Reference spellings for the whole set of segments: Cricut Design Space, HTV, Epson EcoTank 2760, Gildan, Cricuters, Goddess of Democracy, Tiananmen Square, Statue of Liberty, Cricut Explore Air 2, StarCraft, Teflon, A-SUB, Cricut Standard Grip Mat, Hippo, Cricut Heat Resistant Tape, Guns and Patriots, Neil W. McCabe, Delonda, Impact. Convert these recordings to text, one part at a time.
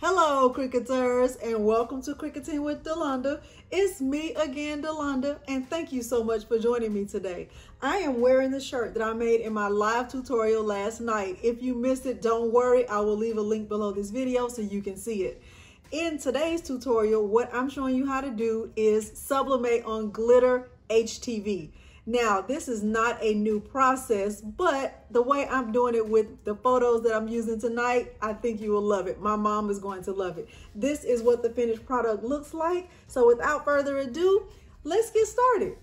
Hello Cricuters, and welcome to Cricketing with Delonda. It's me again, Delonda, and thank you so much for joining me today. I am wearing the shirt that I made in my live tutorial last night. If you missed it, don't worry, I will leave a link below this video so you can see it. In today's tutorial, what I'm showing you how to do is sublimate on glitter HTV. Now, this is not a new process, but the way I'm doing it with the photos that I'm using tonight, I think you will love it. My mom is going to love it. This is what the finished product looks like. So without further ado, let's get started.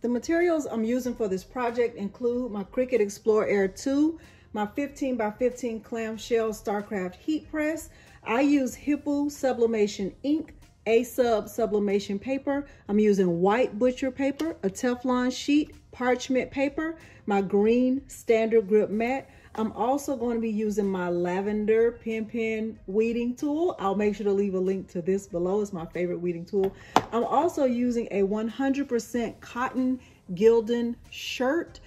The materials I'm using for this project include my Cricut Explore Air 2, my 15 by 15 clamshell StarCraft heat press. I use Hippo sublimation ink, A-SUB sublimation paper. I'm using white butcher paper, a Teflon sheet, parchment paper, my green standard grip mat. I'm also going to be using my lavender pin weeding tool. I'll make sure to leave a link to this below. It's my favorite weeding tool. I'm also using a 100% cotton Gildan shirt.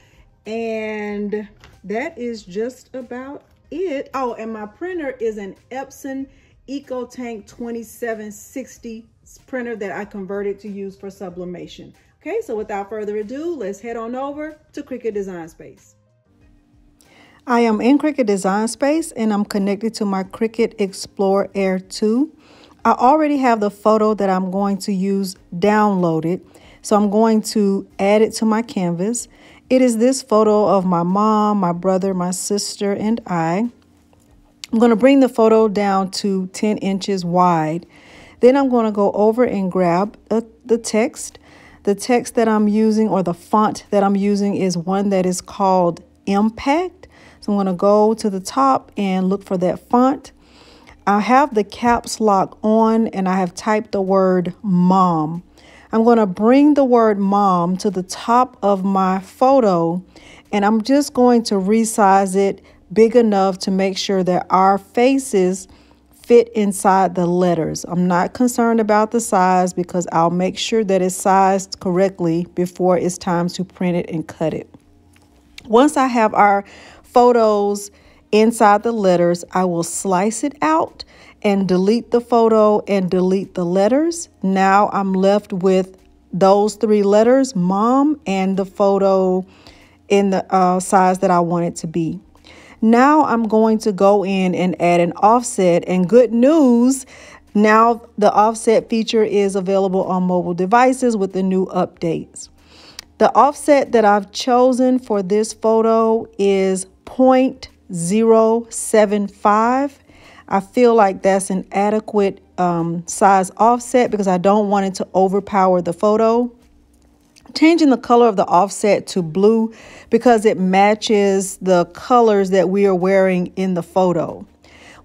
And that is just about it. Oh, and my printer is an Epson EcoTank 2760 printer that I converted to use for sublimation. Okay, so without further ado, let's head on over to Cricut Design Space. I am in Cricut Design Space and I'm connected to my Cricut Explore Air 2. I already have the photo that I'm going to use downloaded, so I'm going to add it to my canvas. It is this photo of my mom, my brother, my sister, and I. I'm going to bring the photo down to 10 inches wide. Then I'm going to go over and grab the text. The text that I'm using, or the font that I'm using, is one that is called Impact. So I'm going to go to the top and look for that font. I have the caps lock on and I have typed the word mom. I'm going to bring the word mom to the top of my photo and I'm just going to resize it big enough to make sure that our faces fit inside the letters. I'm not concerned about the size because I'll make sure that it's sized correctly before it's time to print it and cut it. Once I have our photos inside the letters, I will slice it out and delete the photo and delete the letters. Now I'm left with those three letters, mom, and the photo in the size that I want it to be. Now I'm going to go in and add an offset, and good news, now the offset feature is available on mobile devices with the new updates. The offset that I've chosen for this photo is 0.075. I feel like that's an adequate size offset because I don't want it to overpower the photo. Changing the color of the offset to blue because it matches the colors that we are wearing in the photo.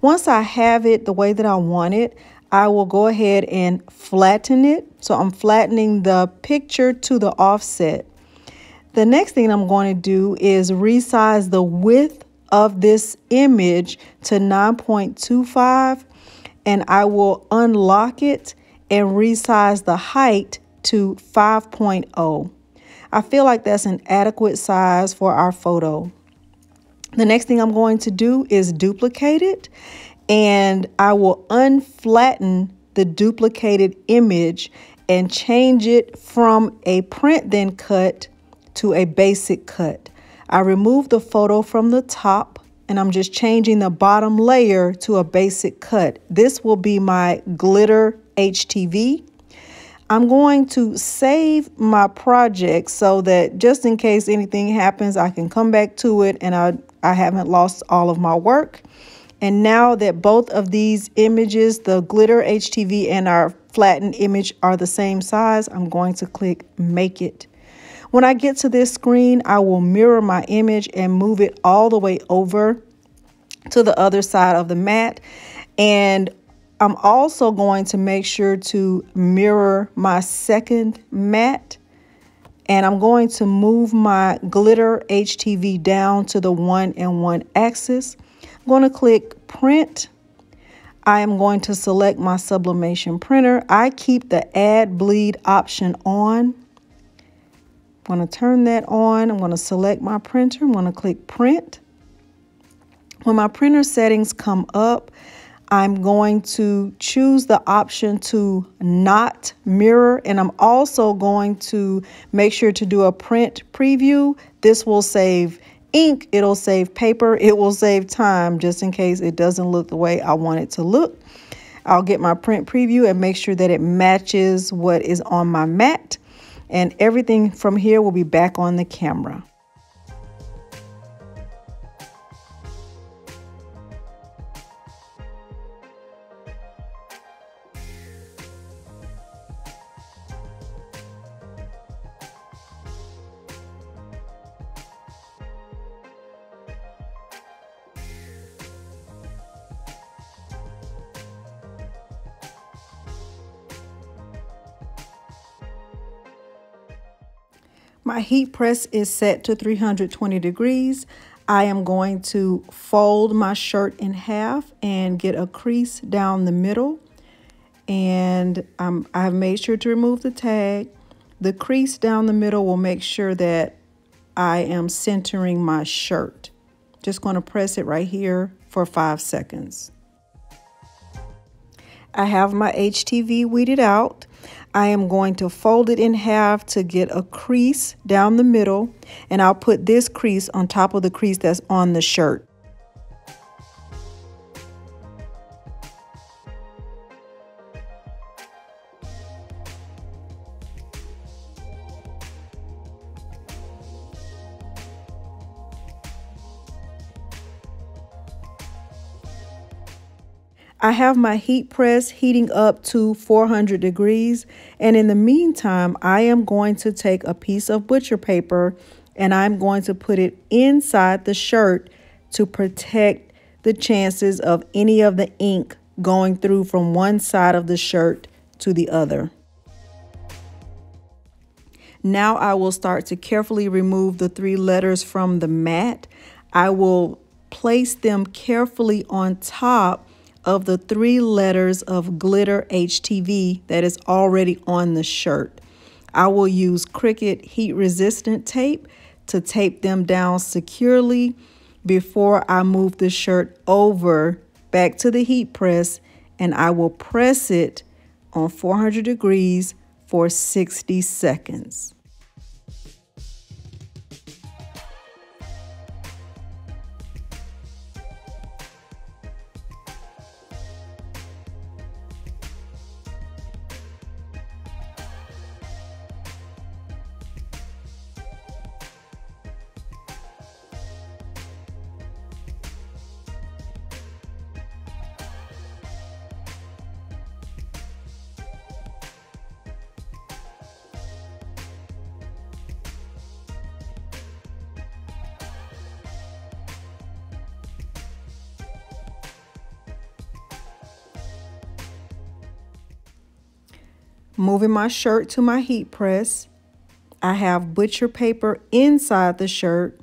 Once I have it the way that I want it, I will go ahead and flatten it. So I'm flattening the picture to the offset. The next thing I'm going to do is resize the width of this image to 9.25, and I will unlock it and resize the height to 5.0. I feel like that's an adequate size for our photo. The next thing I'm going to do is duplicate it, and I will unflatten the duplicated image and change it from a print then cut to a basic cut. I remove the photo from the top and I'm just changing the bottom layer to a basic cut. This will be my glitter HTV. I'm going to save my project so that just in case anything happens, I can come back to it and I haven't lost all of my work. And now that both of these images, the glitter HTV and our flattened image, are the same size, I'm going to click Make It. When I get to this screen, I will mirror my image and move it all the way over to the other side of the mat. And I'm also going to make sure to mirror my second mat, and I'm going to move my glitter HTV down to the 1 and 1 axis. I'm going to click print. I am going to select my sublimation printer. I keep the add bleed option on. I'm going to turn that on. I'm going to select my printer. I'm going to click print. When my printer settings come up, I'm going to choose the option to not mirror, and I'm also going to make sure to do a print preview. This will save ink, it'll save paper, it will save time just in case it doesn't look the way I want it to look. I'll get my print preview and make sure that it matches what is on my mat, and everything from here will be back on the camera. My heat press is set to 320 degrees. I am going to fold my shirt in half and get a crease down the middle. And I've made sure to remove the tag. The crease down the middle will make sure that I am centering my shirt. Just going to press it right here for 5 seconds. I have my HTV weeded out. I am going to fold it in half to get a crease down the middle, and I'll put this crease on top of the crease that's on the shirt. I have my heat press heating up to 400 degrees. And in the meantime, I am going to take a piece of butcher paper and I'm going to put it inside the shirt to protect the chances of any of the ink going through from one side of the shirt to the other. Now I will start to carefully remove the 3 letters from the mat. I will place them carefully on top of the 3 letters of glitter HTV that is already on the shirt. I will use Cricut Heat Resistant Tape to tape them down securely before I move the shirt over back to the heat press, and I will press it on 400 degrees for 60 seconds. Moving my shirt to my heat press, I have butcher paper inside the shirt.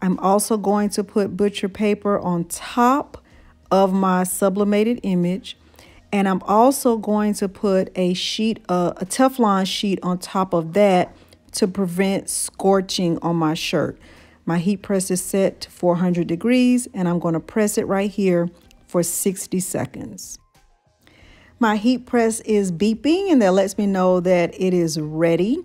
I'm also going to put butcher paper on top of my sublimated image. And I'm also going to put a Teflon sheet on top of that to prevent scorching on my shirt. My heat press is set to 400 degrees and I'm going to press it right here for 60 seconds. My heat press is beeping, and that lets me know that it is ready.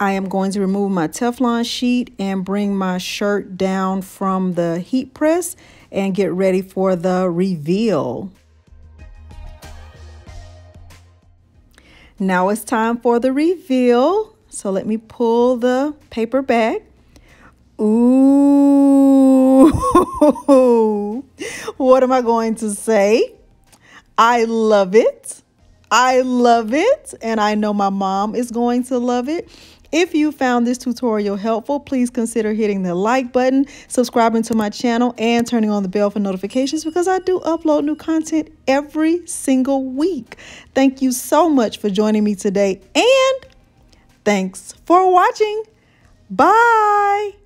I am going to remove my Teflon sheet and bring my shirt down from the heat press and get ready for the reveal. Now it's time for the reveal. So let me pull the paper back. Ooh, what am I going to say? I love it. I love it. And I know my mom is going to love it. If you found this tutorial helpful, please consider hitting the like button, subscribing to my channel, and turning on the bell for notifications, because I do upload new content every single week. Thank you so much for joining me today, and thanks for watching. Bye.